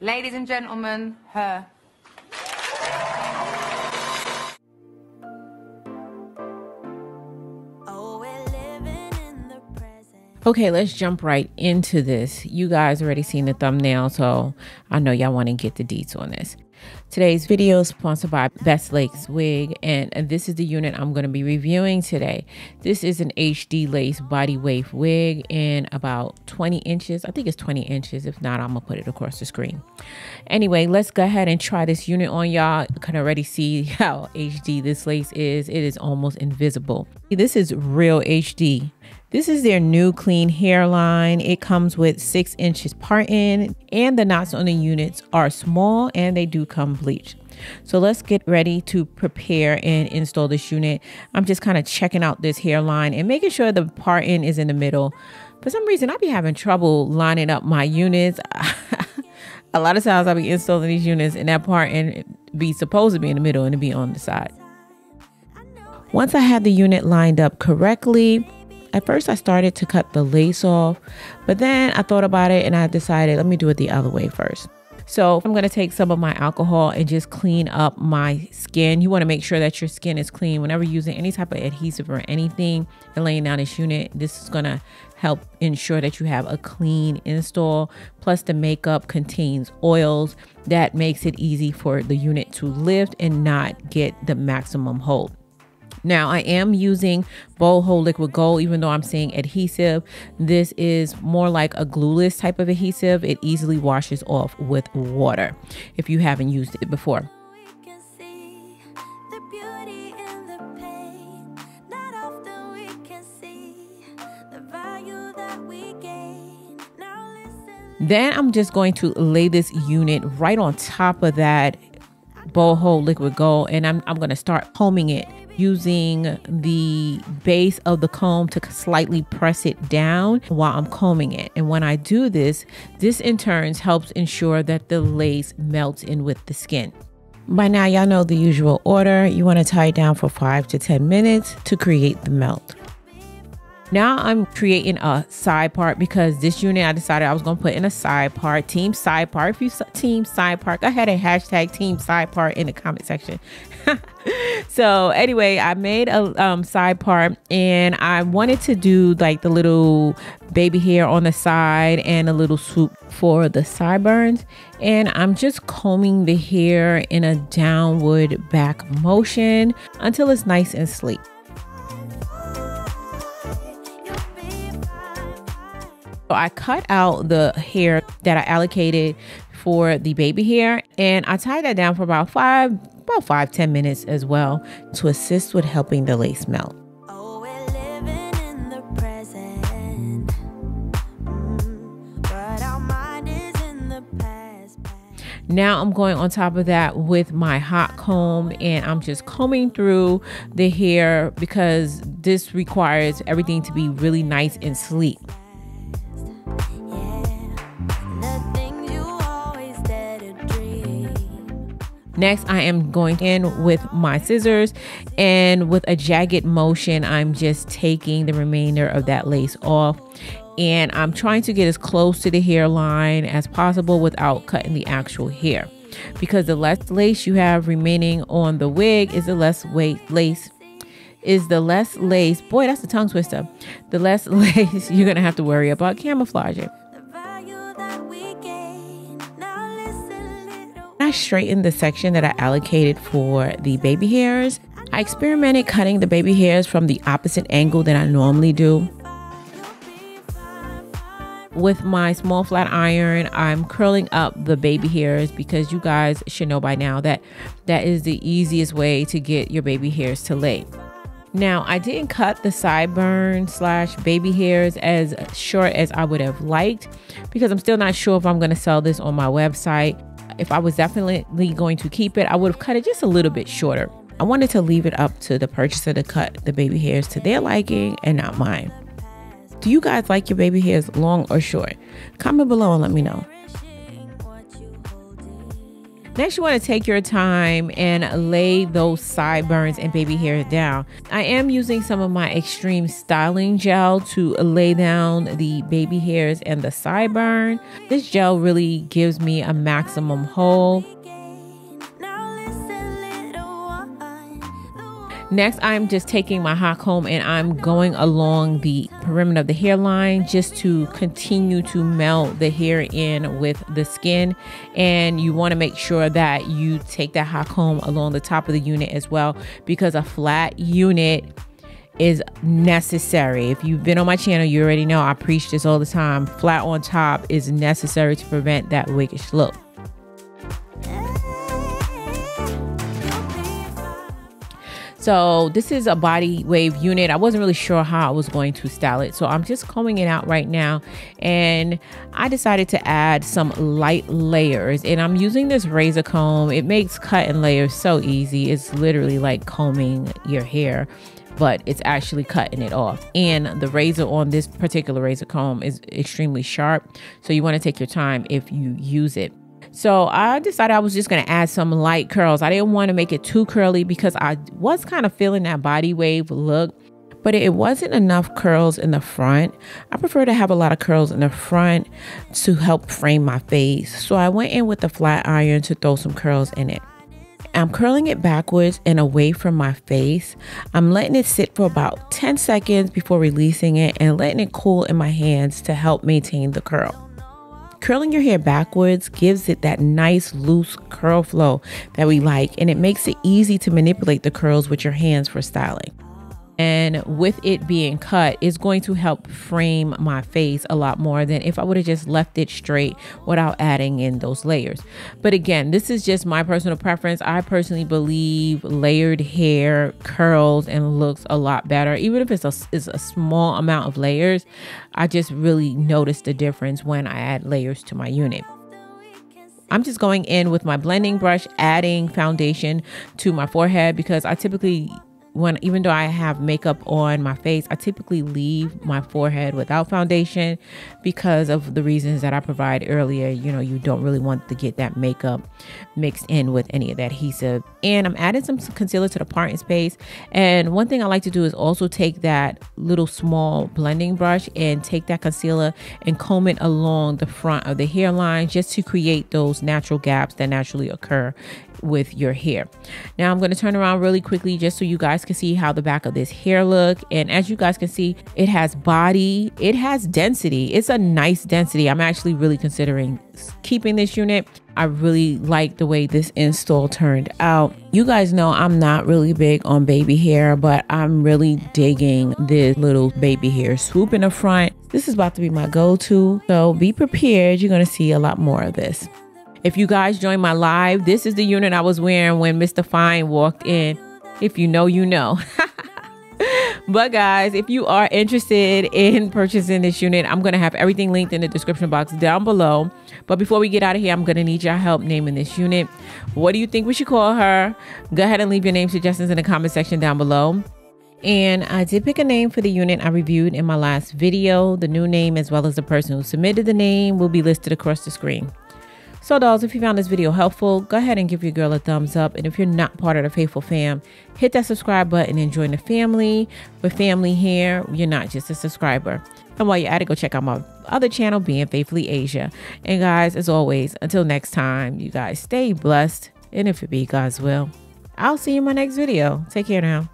Ladies and gentlemen, her. Okay, let's jump right into this. You guys already seen the thumbnail, so I know y'all want to get the deets on this. Today's video is sponsored by BestLaceWigs, and this is the unit I'm going to be reviewing today. This is an HD Lace body wave wig in about 20 inches. I think it's 20 inches. If not, I'm going to put it across the screen. Anyway, let's go ahead and try this unit on, y'all. You can already see how HD this lace is. It is almost invisible. This is real HD. This is their new clean hairline. It comes with 6 inches parting, and the knots on the units are small and they do come bleached. So let's get ready to prepare and install this unit. I'm just kind of checking out this hairline and making sure the parting is in the middle. For some reason, I'll be having trouble lining up my units. A lot of times I'll be installing these units and that parting be supposed to be in the middle and it'll be on the side. Once I had the unit lined up correctly, at first I started to cut the lace off, but then I thought about it and I decided, let me do it the other way first. So I'm going to take some of my alcohol and just clean up my skin. You want to make sure that your skin is clean whenever using any type of adhesive or anything and laying down this unit. This is going to help ensure that you have a clean install. Plus the makeup contains oils that makes it easy for the unit to lift and not get the maximum hold. Now, I am using Boho Liquid Gold, even though I'm saying adhesive. This is more like a glueless type of adhesive. It easily washes off with water if you haven't used it before. Then I'm just going to lay this unit right on top of that Boho Liquid Gold, and I'm going to start combing it, using the base of the comb to slightly press it down while I'm combing it. And when I do this, this in turn helps ensure that the lace melts in with the skin. By now, y'all know the usual order. You want to tie it down for 5 to 10 minutes to create the melt. Now I'm creating a side part because this unit I decided I was going to put in a side part, team side part. If you team side part, go ahead and hashtag team side part in the comment section. So anyway, I made a side part and I wanted to do like the little baby hair on the side and a little swoop for the sideburns. And I'm just combing the hair in a downward back motion until it's nice and sleek. So I cut out the hair that I allocated for the baby hair and I tied that down for about 5-10 minutes as well to assist with helping the lace melt. Now I'm going on top of that with my hot comb and I'm just combing through the hair because this requires everything to be really nice and sleek. Next, I am going in with my scissors and with a jagged motion, I'm just taking the remainder of that lace off and I'm trying to get as close to the hairline as possible without cutting the actual hair because the less lace you have remaining on the wig is the less lace. Boy, that's a tongue twister. The less lace you're going to have to worry about camouflaging. I straightened the section that I allocated for the baby hairs. I experimented cutting the baby hairs from the opposite angle than I normally do. With my small flat iron, I'm curling up the baby hairs because you guys should know by now that that is the easiest way to get your baby hairs to lay. Now, I didn't cut the sideburn / baby hairs as short as I would have liked because I'm still not sure if I'm going to sell this on my website. If I was definitely going to keep it, I would have cut it just a little bit shorter. I wanted to leave it up to the purchaser to cut the baby hairs to their liking and not mine. Do you guys like your baby hairs long or short? Comment below and let me know. Next, you want to take your time and lay those sideburns and baby hair down. I am using some of my extreme styling gel to lay down the baby hairs and the sideburn. This gel really gives me a maximum hold. Next, I'm just taking my hot comb and I'm going along the perimeter of the hairline just to continue to melt the hair in with the skin. And you want to make sure that you take that hot comb along the top of the unit as well, because a flat unit is necessary. If you've been on my channel, you already know I preach this all the time. Flat on top is necessary to prevent that wiggish look. So this is a body wave unit. I wasn't really sure how I was going to style it, so I'm just combing it out right now. And I decided to add some light layers, and I'm using this razor comb. It makes cutting layers so easy. It's literally like combing your hair, but it's actually cutting it off. And the razor on this particular razor comb is extremely sharp, so you want to take your time if you use it. So I decided I was just going to add some light curls. I didn't want to make it too curly because I was kind of feeling that body wave look, but it wasn't enough curls in the front. I prefer to have a lot of curls in the front to help frame my face. So I went in with the flat iron to throw some curls in it. I'm curling it backwards and away from my face. I'm letting it sit for about 10 seconds before releasing it and letting it cool in my hands to help maintain the curl. Curling your hair backwards gives it that nice loose curl flow that we like, and it makes it easy to manipulate the curls with your hands for styling. And with it being cut, it's going to help frame my face a lot more than if I would have just left it straight without adding in those layers. But again, this is just my personal preference. I personally believe layered hair curls and looks a lot better. Even if it's a small amount of layers, I just really notice the difference when I add layers to my unit. I'm just going in with my blending brush, adding foundation to my forehead, because I typically, even though I have makeup on my face, I typically leave my forehead without foundation because of the reasons that I provided earlier. You know, you don't really want to get that makeup mixed in with any of that adhesive. And I'm adding some concealer to the parting space. And one thing I like to do is also take that little small blending brush and take that concealer and comb it along the front of the hairline just to create those natural gaps that naturally occur with your hair. Now I'm going to turn around really quickly just so you guys can see how the back of this hair look. And as you guys can see, it has body, it has density. It's a nice density. I'm actually really considering keeping this unit. I really like the way this install turned out. You guys know I'm not really big on baby hair, but I'm really digging this little baby hair swoop in the front. This is about to be my go-to, so be prepared. You're going to see a lot more of this. If you guys join my live, this is the unit I was wearing when Mr. Fine walked in. If you know, you know. But guys, if you are interested in purchasing this unit, I'm going to have everything linked in the description box down below. But before we get out of here, I'm going to need your help naming this unit. What do you think we should call her? Go ahead and leave your name suggestions in the comment section down below. And I did pick a name for the unit I reviewed in my last video. The new name, as well as the person who submitted the name, will be listed across the screen. So dolls, if you found this video helpful, go ahead and give your girl a thumbs up. And if you're not part of the Faithful Fam, hit that subscribe button and join the family. With family here, you're not just a subscriber. And while you're at it, go check out my other channel, being Faithfully Asia. And guys, as always, until next time, you guys stay blessed. And if it be God's will, I'll see you in my next video. Take care now.